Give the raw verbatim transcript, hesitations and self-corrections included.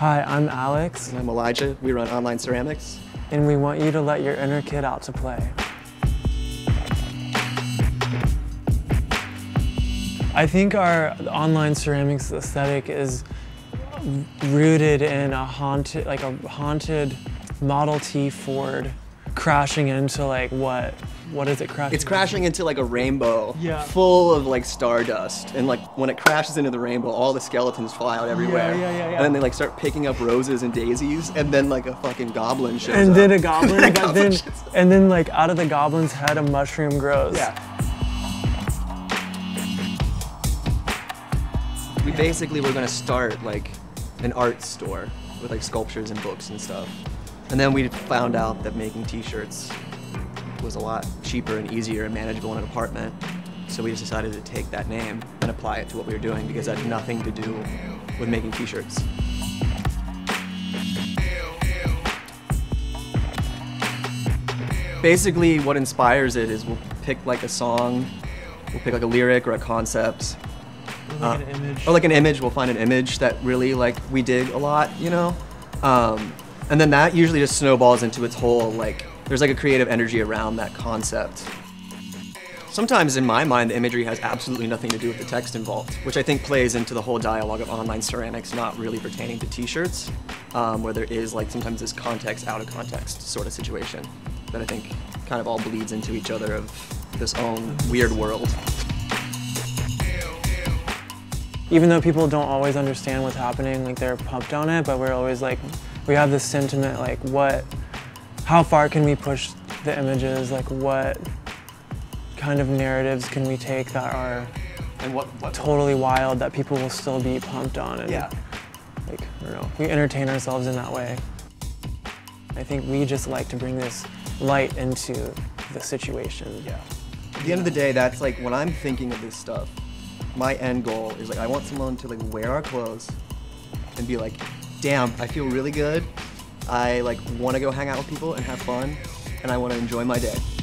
Hi, I'm Alex. And I'm Elijah. We run Online Ceramics. And we want you to let your inner kid out to play. I think our Online Ceramics aesthetic is rooted in a haunted, like a haunted Model T Ford crashing into like what? What is it crashing? It's crashing into like a rainbow, yeah, full of like stardust, and like when it crashes into the rainbow, all the skeletons fly out everywhere. Yeah, yeah, yeah, yeah. And then they like start picking up roses and daisies, and then like a fucking goblin shows and up. Then a goblin, and goblin then, shows up. And then like out of the goblin's head, a mushroom grows. Yeah. We basically were gonna start like an art store with like sculptures and books and stuff. And then we found out that making t-shirts was a lot cheaper and easier and manageable in an apartment. So we just decided to take that name and apply it to what we were doing because that had nothing to do with making t-shirts. Basically what inspires it is we'll pick like a song, we'll pick like a lyric or a concept. Or like, uh, an image. Or like an image, we'll find an image that really like we dig a lot, you know? Um, And then that usually just snowballs into its whole, like, there's like a creative energy around that concept. Sometimes in my mind, the imagery has absolutely nothing to do with the text involved, which I think plays into the whole dialogue of Online Ceramics not really pertaining to t-shirts, um, where there is like sometimes this context, out of context sort of situation that I think kind of all bleeds into each other of this own weird world. Even though people don't always understand what's happening, like they're pumped on it, but we're always like, we have this sentiment, like what, how far can we push the images? Like what kind of narratives can we take that are and what, what, totally wild that people will still be pumped on? And yeah. Like, I don't know, we entertain ourselves in that way. I think we just like to bring this light into the situation. Yeah. At the end of the day, that's like when I'm thinking of this stuff, my end goal is like I want someone to like wear our clothes and be like, damn, I feel really good. I like want to go hang out with people and have fun, and I want to enjoy my day.